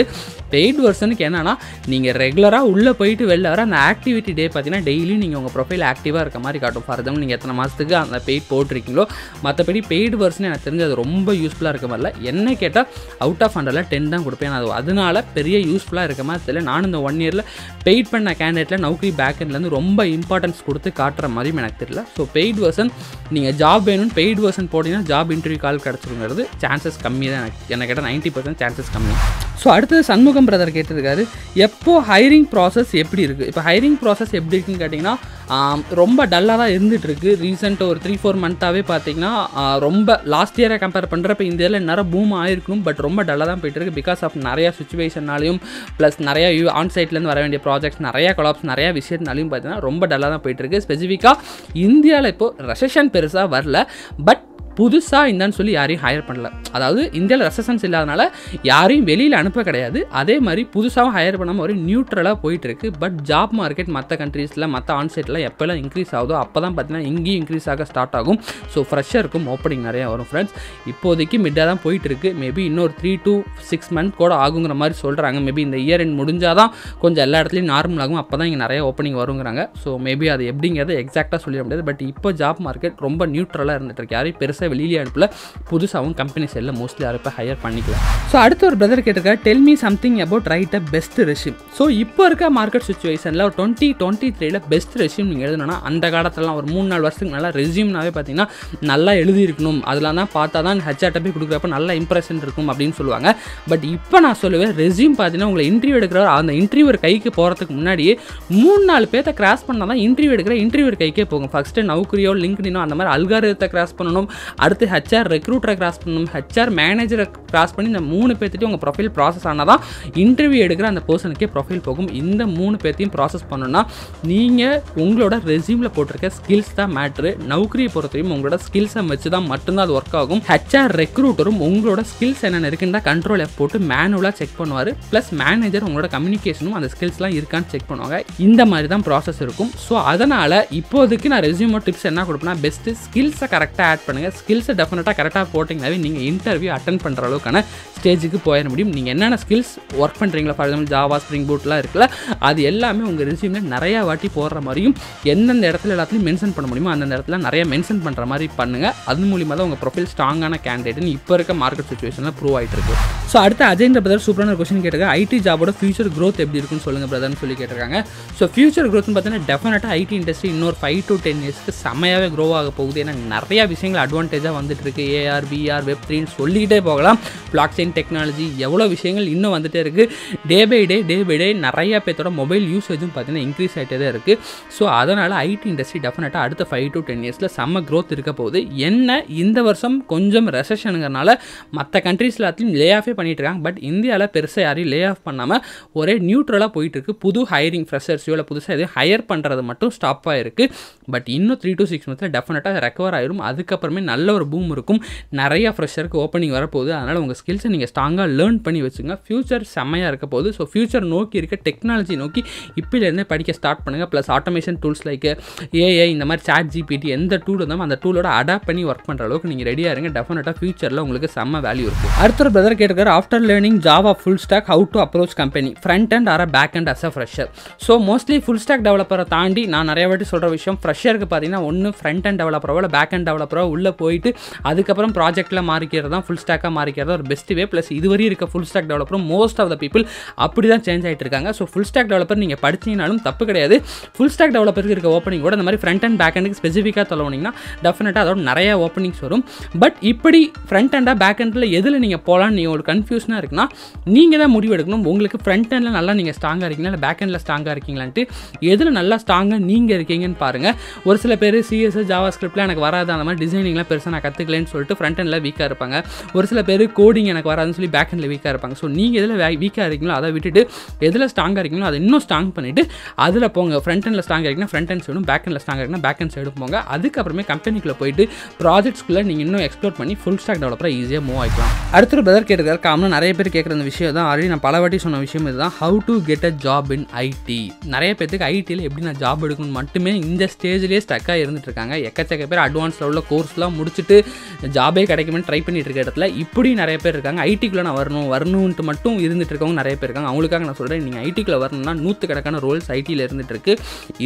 பெய்டு வெர்ஷனுக்கு என்னென்னா நீங்கள் ரெகுலராக உள்ளே போயிட்டு வெளில வர அந்த ஆக்டிவிட்டி டே பார்த்தீங்கன்னா டெய்லி நீங்கள் உங்கள் ப்ரொஃபைல் ஆக்டிவாக இருக்க மாதிரி காட்டும். ஃபார் எக்ஸாம்பிள் நீங்கள் எத்தனை மாதத்துக்கு அந்த பெய்ட் போட்டிருக்கீங்களோ. மற்றபடி பெய்டு வெர்ஷன் எனக்கு தெரிஞ்சு அது ரொம்ப யூஸ்ஃபுல்லாக இருக்க மாதிரில. என்ன கேட்டால் அவுட் ஆஃப் 100ல் 10 தான் கொடுப்பேன், அது அதனால பெரிய யூஸ்ஃபுல்லாக இருக்க மாதிரி தெரியல. நானும் இந்த 1 yearல் பெய்ட் பண்ண கேண்டிடேட்டில் நௌக்கரி பேக்கெண்ட்லேருந்து ரொம்ப இம்பார்ட்டன்ஸ் கொடுத்து காட்டுற மாதிரியும் எனக்கு தெரியல. ஸோ பெய்டு வெர்ஷன் நீங்கள் ஜாப் வேணும்னு பெய்டு வெர்ஷன் போட்டிங்கன்னா ஜாப் இன்டர்வியூ கால் கிடச்சிருங்கிறது சான்சஸ் கம்மி தான். எனக்கு கேட்டால் 90% சான்சஸ் கம்மி. ஸோ அடுத்தது சண்முகம் பிரதர் கேட்டிருக்காரு, எப்போ ஹைரிங் ப்ராசஸ் எப்படி இருக்குது. இப்போ ஹைரிங் ப்ராசஸ் எப்படி இருக்குன்னு கேட்டிங்கன்னா ரொம்ப டல்லாக தான் இருந்துகிட்ருக்கு. ரீசெண்டாக ஒரு 3-4 monthஸாகவே பார்த்தீங்கன்னா ரொம்ப லாஸ்ட் இயரை கம்பேர் பண்ணுறப்ப இந்த இயரில் நேரம் பூம் ஆகிருக்கணும். பட் ரொம்ப டல்லாக தான் போயிட்டுருக்கு பிகாஸ் ஆஃப் நிறையா சுச்சுவேஷன்னாலையும் ப்ளஸ் நிறையா ஆன்சைட்லேருந்து வர வேண்டிய ப்ராஜெக்ட்ஸ், நிறையா கொலாப்ஸ், நிறையா விஷயத்தினாலையும் பார்த்தீங்கன்னா ரொம்ப டல்லாக தான் போயிட்டுருக்கு. ஸ்பெசிஃபிக்காக இந்தியாவில் இப்போது ரெசஷன் பெருசாக வரல, பட் புதுசாக இருந்தான்னு சொல்லி யாரையும் ஹையர் பண்ணல. அதாவது இந்தியாவில் ரெசஷன்ஸ் இல்லாதனால யாரையும் வெளியில் அனுப்ப கிடையாது, அதே மாதிரி புதுசாகவும் ஹையர் பண்ணாமல் ஒரு நியூட்ரலாக போயிட்டுருக்கு. பட் ஜாப் மார்க்கெட் மற்ற கண்ட்ரீஸில் மற்ற ஆன்சைட்டில் எப்போல்லாம் இன்க்ரீஸ் ஆகுதோ அப்போ தான் பார்த்தீங்கன்னா இங்கேயும் இன்க்ரீஸ் ஆக ஸ்டார்ட் ஆகும். ஸோ ஃப்ரெஷ்ஷருக்கும் ஓப்பனிங் நிறையா வரும் ஃப்ரெண்ட்ஸ். இப்போதைக்கு மிட்டாக தான் போயிட்டுருக்கு. மேபி இன்னொரு 3 to 6 months கூட ஆகுங்கிற மாதிரி சொல்கிறாங்க. மேபி இந்த இயர் எண்ட் முடிஞ்சால் தான் கொஞ்சம் எல்லா இடத்துலையும் நார்மல் ஆகும், அப்போ தான் இங்கே நிறைய ஓப்பனிங் வருங்கிறாங்க. ஸோ மேபி அது எப்படிங்கிறத எக்ஸாக்டாக சொல்லிட முடியாது. பட் இப்போ ஜாப் மார்க்கெட் ரொம்ப நியூட்ரலாக இருந்துகிட்ருக்கு, யாரையும் பெருசாக ஃப்ரெண்ட்ஸை வெளியிலே அனுப்பல, புதுசாகவும் கம்பெனிஸ் எல்லாம் மோஸ்ட்லி யாரும் இப்போ ஹையர் பண்ணிக்கலாம். ஸோ அடுத்த ஒரு பிரதர் கேட்டிருக்கா, tell me something about write a best resume. So இப்போ இருக்க மார்க்கெட் சுச்சுவேஷனில் ஒரு 2023ல பெஸ்ட் ரெஸ்யூம் நீங்கள் எழுதணும்னா, அந்த காலத்துலலாம் ஒரு 3-4 வருஷத்துக்கு நல்லா ரெஸ்யூம்னாவே பார்த்தீங்கன்னா நல்லா எழுதியிருக்கணும், அதெல்லாம் தான் பார்த்தா தான் ஹெச்ஆர்ட்ட போய் கொடுக்குறப்ப நல்ல இம்ப்ரெஷன் இருக்கும் அப்படின்னு சொல்லுவாங்க. பட் இப்போ நான் சொல்லுவேன், ரெஸ்யூம் பார்த்தீங்கன்னா உங்களை இன்டர்வியூ எடுக்கிறவர் அந்த இன்டர்வியூர் கைக்கு போகிறதுக்கு முன்னாடியே 3-4 பேர்த்தை கிராஸ் பண்ணால் தான் இன்டர்வியூ எடுக்கிற இன்டர்வியூர் கைக்கே போகும். ஃபஸ்ட்டு நவுக்கரியோ லிங்க்டினோ அந்த மாதிரி அல்காரிதத்தை கிராஸ் பண்ணணும், அடுத்து ஹெச்ஆர் ரெக்ரூட்டரை கிராஸ் பண்ணணும், ஹெச்ஆர் மேனேஜரை கிராஸ் பண்ணி இந்த 3 பேர்த்திட்டு உங்கள் ப்ரொஃபைல் ப்ராசஸ் ஆனால் தான் இன்டர்வியூ எடுக்கிற அந்த பர்சனுக்கே ப்ரொஃபைல் போகும். இந்த 3 பேர்த்தையும் ப்ராசஸ் பண்ணணும்னா நீங்கள் உங்களோட ரெஸ்யூமில் போட்டிருக்க ஸ்கில்ஸ் தான் மேட்ரு. நவுக்கரியை பொறுத்தவரையும் உங்களோட ஸ்கில்ஸை வச்சு தான் மட்டும்தான் அது ஒர்க் ஆகும். ஹெச்ஆர் ரெக்ரூட்டரும் உங்களோட ஸ்கில்ஸ் என்னென்ன இருக்குன்னு தான் கண்ட்ரோல் எஃப் போட்டு மேனுவலாக செக் பண்ணுவார். ப்ளஸ் மேனேஜர் உங்களோட கம்யூனிகேஷனும் அந்த ஸ்கில்ஸ்லாம் இருக்கான்னு செக் பண்ணுவாங்க. இந்த மாதிரி தான் ப்ராசஸ் இருக்கும். ஸோ அதனால் இப்போதைக்கு நான் ரெஸ்யூமோ டிப்ஸ் என்ன கொடுப்பேன்னா, பெஸ்ட்டு ஸ்கில்ஸை கரெக்டாக ஆட் பண்ணுங்கள். ஸ்கில்ஸை டெஃபினட்டாக கரெக்டாக போட்டிங்கனாவே நீங்கள் இன்டர்வியூ அட்டென்ட் பண்ணுற அளவுக்கான ஸ்டேஜுக்கு போயிட முடியும். நீங்கள் என்னென்ன ஸ்கில்ஸ் ஒர்க் பண்ணுறீங்களா, ஃபார் எக்ஸாம்பிள் ஜாவா ஸ்ப்ரிங் போர்ட்லாம் இருக்குல்ல, அது எல்லாமே உங்கள் ரெஸ்யூமில் நிறையா வாட்டி போடுற மாதிரியும் எந்தெந்த இடத்துல எல்லாத்துலையும் மென்ஷன் பண்ண முடியுமோ அந்தந்த இடத்துல நிறையா மென்ஷன் பண்ணுற மாதிரி பண்ணுங்கள். அது மூலியமாக தான் உங்கள் ப்ரொஃபைல் ஸ்ட்ராங்கான கேண்டிடேட்னு இப்போ இருக்க மார்க்கெட் சுச்சுவேஷனில் ப்ரூவ் ஆகிட்டு இருக்கு. ஸோ அடுத்து அஜய்ன்ற பிரதர் சூப்பரான கொஸ்டின் கேட்டிருக்காங்க, ஐடி ஜாபோட ஃபியூச்சர் க்ரோத் எப்படி இருக்குன்னு சொல்லுங்கள் பிரதர்னு சொல்லி கேட்டிருக்காங்க. ஸோ ஃபியூச்சர் க்ரோத்னு பார்த்தீங்கன்னா டெஃபினட்டாக ஐடி இண்டஸ்ட்ரி இன்னொரு 5-10 இயர்ஸ்க்கு செமையாகவே க்ரோ ஆக போகுது. ஏன்னா நிறையா விஷயங்கள் அட்வான்டேஜாக வந்துட்டு இருக்கு. ஏஆர் விஆர் வெப்3ன்னு சொல்லிக்கிட்டே போகலாம். பிளாக் செயின் டெக்னாலஜி எவ்வளோ விஷயங்கள் இன்னும் வந்துகிட்டே இருக்குது. டே பை டே நிறையா பேர்த்தோட மொபைல் யூசேஜும் பார்த்தீங்கன்னா இன்க்ரீஸ் ஆகிட்டே தான் இருக்குது. ஸோ அதனால் ஐடி இண்டஸ்ட்ரி டெஃபினட்டாக அடுத்த 5-10 இயர்ஸில் செம்ம க்ரோத் இருக்க போகுது. என்ன இந்த வருஷம் கொஞ்சம் ரெசஷனுங்கிறனால மற்ற கண்ட்ரிஸ் எல்லாத்தையும் லே ஆஃபே பண்ணிட்டு இருக்காங்க. பட் இந்தியாவில் பெருசாக யாரையும் லே ஆஃப் பண்ணாமல் ஒரே நியூட்ரலாக போயிட்டுருக்கு. புது ஹையரிங் ஃப்ரெஷர்ஸோ இல்லை புதுசாக எதுவும் ஹையர் பண்ணுறது மட்டும் ஸ்டாப்பாக இருக்குது. பட் இன்னும் 3-6 மந்த்ஸில் டெஃபினட்டாக ரெக்கவர் ஆயிரும். அதுக்கப்புறமே நல்ல ஒரு பூம் இருக்கும். நிறையா ஃப்ரெஷருக்கு ஓப்பனிங் வரப்போகுது. அதனால் உங்கள் ஸ்கில்ஸை நீங்கள் ஸ்ட்ராங்காக லேர்ன் பண்ணி வச்சுங்க. ஃபியூச்சர் செம்மையாக இருக்க போகுது. ஸோ ஃபியூச்சர் நோக்கி இருக்க டெக்னாலஜி நோக்கி இப்போலேருந்தே படிக்க ஸ்டார்ட் பண்ணுங்கள். Plus automation tools like AI இந்த மாதிரி சாட் ஜிபிடி எந்த டூல் இருந்தாலும் அந்த டூலோட அடாப்ட் பண்ணி ஒர்க் பண்ணுற அளவுக்கு நீங்கள் ரெடியாக இருங்க. டெஃபினட்டாக ஃபியூச்சரில் உங்களுக்கு செம்ம வேல்யூ இருக்குது. அடுத்த பிரதர் கேட்டிருக்காரு, after learning Java full stack how to approach company front end or back end as a fresher. So mostly full stack டெவலப்பரை தாண்டி நான் நிறைய வாட்டி சொல்கிற விஷயம், ஃப்ரெஷருக்கு பார்த்தீங்கன்னா ஒன்று ஃப்ரண்ட் அண்ட் டெவலப்பரோ இல்லை பேக் அண்ட் டெவலப்பரோ உள்ளே போயிட்டு அதுக்கப்புறம் ப்ராஜெக்டில் மாறிக்கிறது தான் ஃபுல் ஸ்டாக்காக மாறிக்கிறதா ஒரு பெஸ்ட் வே. ப்ளஸ் இதுவரை இருக்க ஃபுல் ஸ்டாக் டெவலப்பரும் மோஸ்ட் ஆஃப் த பீப்பிள் அப்படி தான் சேஞ்ச் ஆகிட்டு இருக்காங்க. ஸோ ஃபுல் ஸ்டாக் டெவலப்பர் நீங்கள் படிச்சிங்கனாலும் தப்பு கிடையாது. ஃபுல் ஸ்டாக் டெவலப்பருக்கு இருக்க ஓப்பனிங் கூட இந்த மாதிரி ஃப்ரண்ட் அண்ட் பேக் அண்டுக்கு ஸ்பெசிஃபிக்காக தொலைவுனிங்கன்னா டெஃபினட்டாக அதோட நிறைய ஓப்பனிங்ஸ் வரும். பட் இப்படி ஃப்ரண்ட் அண்டாக பேக் அண்டில் எதில் நீங்கள் போகலான்னு நீங்கள் ஒரு கன்ஃபியூஷனாக இருக்குன்னா நீங்கள் தான் முடிவு எடுக்கணும். உங்களுக்கு ஃப்ரண்ட் அண்டில் நல்லா நீங்கள் ஸ்ட்ராங்காக இருக்கீங்களா இல்லை பேக் அண்டில் ஸ்ட்ராங்காக இருக்கீங்களான்ட்டு, எதில் நல்லா ஸ்ட்ராங்காக நீங்கள் இருக்கீங்கன்னு பாருங்கள். ஒரு சில பேர் சிஎஸ் ஜாவா ஸ்கிரிப்டில் எனக்கு வராது, அந்த மாதிரி டிசைனிங்லாம் பெருசாக நான் கற்றுக்கலன்னு சொல்லிட்டு ஃப்ரண்ட் அண்டில் வீக்காக இருப்பாங்க. ஒரு சில பேர் கோடிங் எனக்கு வராதுன்னு சொல்லி பேக் அண்டில் வீக்காக இருப்பாங்க. ஸோ நீங்கள் எதில் வீக்காக இருக்கீங்களோ அதை விட்டுட்டு எதில் ஸ்ட்ராங்காக இருக்கீங்களோ அதை இன்னும் ஸ்ட்ராங் பண்ணிவிட்டு அதில் போங்க. ஃப்ரண்ட் அண்டில் ஸ்ட்ராங்காக இருக்கீங்கன்னா ஃப்ரண்ட் அண்ட் சைடும், பேக் அண்டில் ஸ்ட்ராங்காக இருக்கீங்கன்னா பேக் அண்ட் சைடும் போங்க. அதுக்கப்புறமே கம்பெனிக்குள்ளே போயிட்டு ப்ராஜெக்ட்ஸ்குள்ளே நீங்கள் இன்னும் எக்ஸ்ப்ளோர் பண்ணி ஃபுல் ஸ்டாக் டெவலப்பராக ஈஸியாக மூவ் ஆகிக்கலாம். அடுத்த ஒரு பிரதர் கேட்டிருக்காரு, காமனாக நிறைய பேர் கேட்குற அந்த விஷயம் தான், ஆல்ரெடி நான் பல வாட்டி சொன்ன விஷயம் இதுதான், how to get a job in IT. நிறைய பேருக்கு ஐடியில் எப்படி நான் ஜாப் எடுக்கணும் மட்டுமே இந்த ஸ்டேஜ்லேயே ஸ்டக்காக இருந்துட்டு இருக்காங்க. எக்கச்சக்க பேர் அட்வான்ஸ் லெவலில் கோர்ஸ்லாம் முடிச்சுட்டு ஜாபே கிடைக்கும்னு ட்ரை பண்ணிட்டு இருக்க இடத்துல இப்படி நிறைய பேர் இருக்காங்க. ஐடிக்குள்ளே நான் வரணுன்ட்டு மட்டும் இருந்துட்டு இருக்கவங்க நிறைய பேர் இருக்காங்க. அவங்களுக்காக நான் சொல்கிறேன், நீங்கள் ஐடிக்குள்ளே வரணும்னா 100 ரோல்ஸ் ஐடியில் இருந்துட்டு இருக்கு.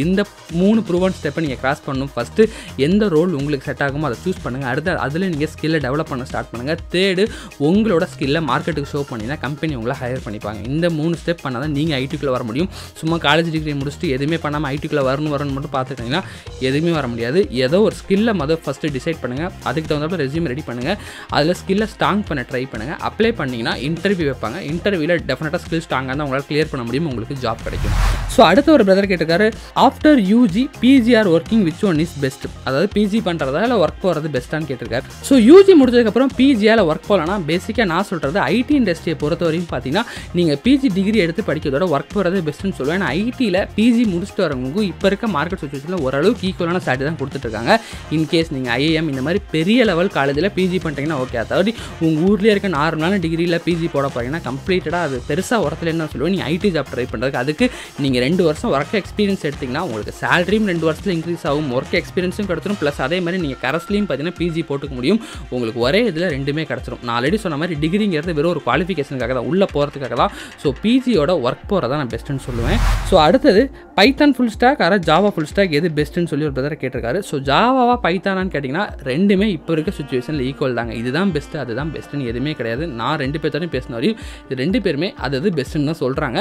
இந்த 3 ப்ரூவன் ஸ்டெப்பை நீங்கள் கிராஸ் பண்ணணும். ஃபஸ்ட்டு எந்த ரோல் உங்களுக்கு செட் ஆகுமோ அதை சூஸ் பண்ணுங்கள். அடுத்து அதில் நீங்கள் ஸ்கில்லை டெவலப் பண்ண ஸ்டார்ட் பண்ணுங்கள். தேர்டு உங்களோட ஸ்கில்லை மார்க்கெட்டுக்கு ஷோ பண்ணிங்கன்னா கம்பெனி உங்களை ஹையர் பண்ணிப்பாங்க. இந்த 3 ஸ்டெப் பண்ணால் தான் நீங்கள் ஐடிக்குள்ளே வர முடியும். சும்மா காலேஜ் டிகிரி முடிச்சுட்டு எதுவுமே பண்ணாமல் ஐடிக்குள்ளே வரணும்னு மட்டும் பார்த்துக்கிட்டிங்கன்னா எதுவுமே வர முடியாது. ஏதோ ஒரு ஸ்கில்லை முதல் ஃபஸ்ட்டு டிசைட் பண்ணுங்கள். அதுக்கு தகுந்தப்ப ரெஸ்யூம் ரெடி பண்ணுங்கள். அதில் ஸ்கில்லை ஸ்ட்ராங் பண்ண ட்ரை பண்ணுங்கள். அப்ளை பண்ணிங்கன்னா இன்டர்வியூ வைப்பாங்க. இன்டர்வியூவில் டெஃபினட்டாக ஸ்கில் ஸ்ட்ராங்காக தான் உங்களால் கிளியர் பண்ண முடியும். உங்களுக்கு ஜாப் கிடைக்கும். ஸோ அடுத்த ஒரு பிரதர் கேட்டிருக்காரு, after UG PG or working which one is best. அதாவது பிஜி பண்ணுறதா இல்லை ஒர்க் போகிறது பெஸ்ட்டான்னு கேட்டிருக்காரு. ஸோ யூஜி முடிச்சதுக்கப்புறம் பிஜியால் ஒர்க் போகலன்னா பேசிக்காக நான் சொல்கிறது ஐடி இண்டஸ்ட்ரியை பொறுத்த வரையும் பார்த்தீங்கன்னா நீங்கள் பிஜி டிகிரி எடுத்து படிக்கிறதோட ஒர்க் போகிறது பெஸ்ட்டுன்னு சொல்லுவேன். ஏன்னா ஐடியில் பிஜி முடிச்சுட்டு வரவங்களுக்கு இப்போ இருக்க மார்க்கெட் சுச்சுவேஷனில் ஓரளவுக்கு ஈக்குவலான சேலரி தான் கொடுத்துட்ருக்காங்க. இன்கேஸ் நீங்கள் ஐஏஎம் இந்த மாதிரி பெரிய லெவல் காலேஜில் பிஜி பண்ணுறீங்கன்னா ஓகே. அதாவது உங்கள் ஊர்லேயே இருக்க நார்மலான டிகிரியில் பிஜி போட போகிறீங்கன்னா கம்ப்ளீட்டடாக அது பெருசாக உரத்துலன்னு தான் சொல்லுவேன். நீங்கள் ஐடி ஜாப் ட்ரை பண்ணுறதுக்கு அதுக்கு நீங்கள் நீங்கள் 2 வருஷம் ஒர்க் எக்ஸ்பீரியன்ஸ் எடுத்திங்கன்னா உங்களுக்கு சேலரியும் 2 வருஷத்தில் இன்க்ரீஸ் ஆகும், ஒர்க் எக்ஸ்பீரியன்ஸும் கிடச்சிடும், ப்ளஸ் அதே மாதிரி நீங்கள் கரஸ்லையும் பார்த்தீங்கன்னா பிஜி போட்டுக்க முடியும், உங்களுக்கு ஒரே இதில் ரெண்டுமே கிடச்சிடும். நான் ஆல்ரெடி சொன்ன மாதிரி டிகிரிங்கிறது வெறும் ஒரு குவாலிஃபிகேஷனுக்காக தான், உள்ளே போகிறதுக்காக தான். ஸோ பிஜியோட ஒர்க் போகிறதா நான் பெஸ்ட்டுன்னு சொல்லுவேன். ஸோ அடுத்தது Python full stack or Java full stack எது பெஸ்ட்டுன்னு சொல்லி ஒரு பிரதர் கேட்டிருக்காரு. ஸோ ஜாவாவா பைத்தானான்னு கேட்டிங்கன்னா ரெண்டுமே இப்போ இருக்க சுச்சுவேஷனில் ஈக்குவல் தாங்க, இதுதான் பெஸ்ட்டு அதுதான் பெஸ்ட்டுன்னு எதுவுமே கிடையாது. நான் 2 பேர்த்தோடையும் பேசின வரையும் இது 2 பேருமே அது பெஸ்ட்டுன்னு தான் சொல்கிறாங்க.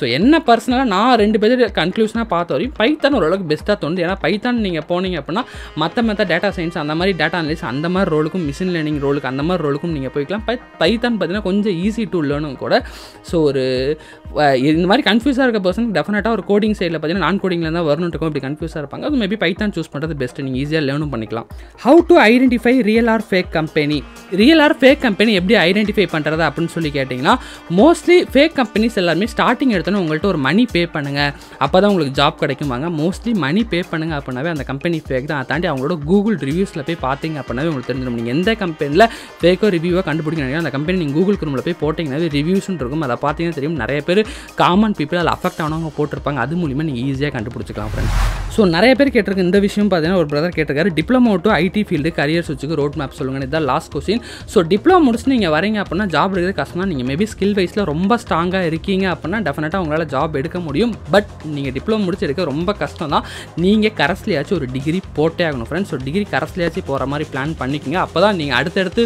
ஸோ என்ன பர்சனலாக நான் 2 பேர்த்து கன்க்ளூஷனாக பார்த்த வரையும் பைத்தான் ஓரளவுக்கு பெஸ்ட்டாக தோணுது. ஏன்னா பைத்தான் நீங்கள் போனீங்க அப்படின்னா மற்ற டேட்டா சயின்ஸ் அந்த மாதிரி டேட்டா அனலைஸ் அந்த மாதிரி ரோலுக்கும் மிஷின் லேர்னிங் ரோலுக்கு அந்த மாதிரி ரோலுக்கும் நீங்கள் போய்க்கலாம். பைத்தான் பார்த்தீங்கன்னா கொஞ்சம் ஈஸி டு லேர்னும் கூட. ஸோ ஒரு இந்த மாதிரி கன்ஃபியூஸாக இருக்க பர்சனுக்கு டெஃபினட்டாக ஒரு கோடிங் சைடில் பார்த்தீங்கன்னா நான் கோடிங்கில் தான் வரணும் இருக்கும், அப்படி கன்ஃபியூஸாக இருப்பாங்க. அது மேபி பைத்தான் சூஸ் பண்ணுறது பெஸ்ட்டு, நீங்கள் ஈஸியாக லேர்னும் பண்ணிக்கலாம். How to identify real or fake company, real or fake company எப்படி ஐடென்டிஃபை பண்ணுறது அப்படின்னு சொல்லி கேட்டிங்கன்னா, மோஸ்ட்லி ஃபேக் கம்பெனிஸ் எல்லாருமே ஸ்டார்டிங் எடுத்தோன்னா உங்கள்கிட்ட ஒரு மணி பே பண்ணுங்கள் அப்போ தான் உங்களுக்கு ஜாப் கிடைக்குமாங்க. மோஸ்ட்லி மணி பே பண்ணுங்கள் அப்படின்னாவே அந்த கம்பெனி ஃபேக் தான். அதை தாண்டி அவங்களோட கூகுள் ரிவ்யூஸில் போய் பார்த்தீங்க அப்படின்னாவே உங்களுக்கு தெரிஞ்சிடும். நீங்கள் எந்த கம்பெனியில் ஃபேக்கோ ரிவ்யூவாக கண்டுபிடிக்கணும், அந்த கம்பெனி நீங்கள் கூகுள் குரூமில் போய் போட்டிங்கன்னாவே ரிவ்யூஸ்ன்னு இருக்கும், அதை பார்த்தீங்கன்னா தெரியும். நிறைய பேர் காமன் பீப்புள் அதில் அஃபெக்ட் ஆனவங்க போட்டிருப்பாங்க, அது மூலிமா நீங்கள் ஈஸியாக கண்டுபிடிச்சிக்கலாம் ஃப்ரெண்ட்ஸ். ஸோ நிறைய பேர் கேட்டிருக்கு இந்த விஷயம் பார்த்தீங்கன்னா, ஒரு பிரதர் கேட்டிருக்காரு diploma to IT field career சுவிட்சுக்கு ரோட் மேப் சொல்லுங்கள், இதுதான் லாஸ்ட் கொஸ்டின். ஸோ டிப்ளமோ முடிச்சு நீங்கள் வரீங்க அப்படின்னா ஜாப் எடுக்கிறது கஷ்டம்னா, நீங்கள் மேபி ஸ்கில் வைஸில் ரொம்ப ஸ்ட்ராங்காக இருக்கீங்க அப்படின்னா டெஃபினட்டாக உங்களால் ஜாப் எடுக்க முடியும். பட் நீங்கள் டிப்ளமோ முடிச்சு எடுக்க ரொம்ப கஷ்டம் தான், நீங்கள் கரஸ்லையாச்சும் ஒரு டிகிரி போட்டே ஆகணும் ஃப்ரெண்ட்ஸ். ஸோ டிகிரி கரஸ்லையாச்சும் போகிற மாதிரி பிளான் பண்ணிக்கோங்க, அப்போ தான் நீங்கள் அடுத்தடுத்து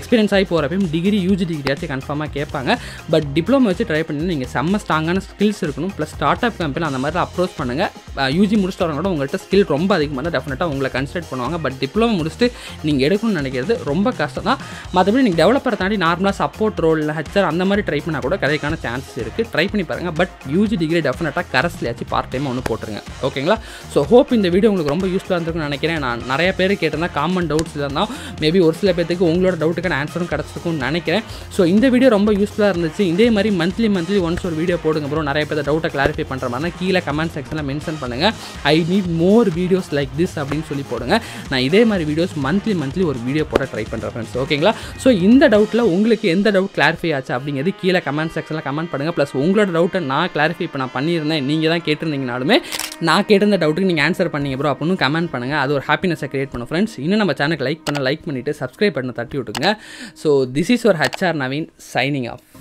எக்ஸ்பீரியன்ஸ் ஆகி போகிறப்பையும் டிகிரி யூஜி டிகிரியாச்சும் கன்ஃபார்மாக கேட்பாங்க. பட் டிப்ளமோ வச்சு ட்ரை பண்ணி நீங்கள் செம்ம ஸ்ட்ராங்கான ஸ்கில்ஸ் இருக்கணும், ப்ளஸ் ஸ்டார்ட் அப் கம்பெனி அந்த மாதிரி அப்ரோச் பண்ணுங்கள். யூஜி முடிச்சுட்டு வரவங்களோட உங்கள்கிட்ட ஸ்கில் ரொம்ப அதிகமாக இருந்தால் டெஃபினட்டாக உங்களை கன்சிடர் பண்ணுவாங்க. பட் டிப்ளமோ முடிச்சுட்டு நீங்கள் எடுக்கணும்னு நினைக்கிறது ரொம்ப கஷ்டம் தான். மற்றபடி நீங்கள் டெவலப்பரை தாண்டி நார்மலாக சப்போர்ட் ரோலில் ஹெச்ஆர் அந்த மாதிரி ட்ரை பண்ணால் கூட கதைக்கான சான்சஸ் இருக்குது, ட்ரை பண்ணி பாருங்கள். பட் யூஜி டிகிரி டெஃபினட்டாக கரஸ்லையாச்சும் பார்ட் டைம் ஒன்று போட்டுருங்க, ஓகேங்களா. ஸோ ஹோப் இந்த வீடியோ உங்களுக்கு ரொம்ப யூஸ்ஃபுல்லாக இருந்திருக்குன்னு நினைக்கிறேன். நான் நிறைய பேர் கேட்டிருந்தேன் காமன் டவுட்ஸ் இல்லைனா மேபி ஒரு சில பேருக்கு உங்களோட டவுட்டுக்கான ஆன்சரும் கிடச்சிருக்கும்னு நினைக்கிறேன். ஸோ இந்த வீடியோ ரொம்ப யூஸ்ஃபுல்லாக இருந்துச்சு. இதே மாதிரி மந்த்லி ஒன்ஸ் ஒரு வீடியோ போடுங்க ப்ரோ, நிறைய பேர் டவுட்டை கிளாரிஃபை பண்ணுற மாதிரி கீழே கமெண்ட் செக்ஷனில் மென்ஷன் பண்ணுங்கள், I need more videos like this அப்படின்னு சொல்லி போடுங்க. நான் இதே மாதிரி வீடியோஸ் மந்த்லி ஒரு வீடியோ போட ட்ரை பண்ணுறேன் ஃப்ரெண்ட்ஸ், ஓகேங்களா. ஸோ இந்த டவுட்டில் உங்களுக்கு எந்த டவுட் கிளாரிஃபை ஆச்சு அப்படிங்கிறது கீழே கமெண்ட் செக்ஷனில் கமெண்ட் பண்ணுங்கள். ப்ளஸ் உங்களோட டவுட்டை நான் கிளாரிஃபை இப்போ நான் பண்ணியிருந்தேன், நீங்கள் தான் கேட்டிருந்தீங்கனாலுமே நான் கேட்டிருந்த டவுட்டுக்கு நீங்கள் ஆன்சர் பண்ணீங்க ப்ரோ அப்படின்னு கமெண்ட் பண்ணுங்கள். அது ஒரு ஹாப்பினஸை கிரியேட் பண்ணும் ஃப்ரெண்ட்ஸ். இன்னும் நம்ம சேனலுக்கு லைக் பண்ணிட்டு சப்ஸ்கிரைப் பண்ண தட்டி விட்டுருங்க. So this is your HR Navin signing of.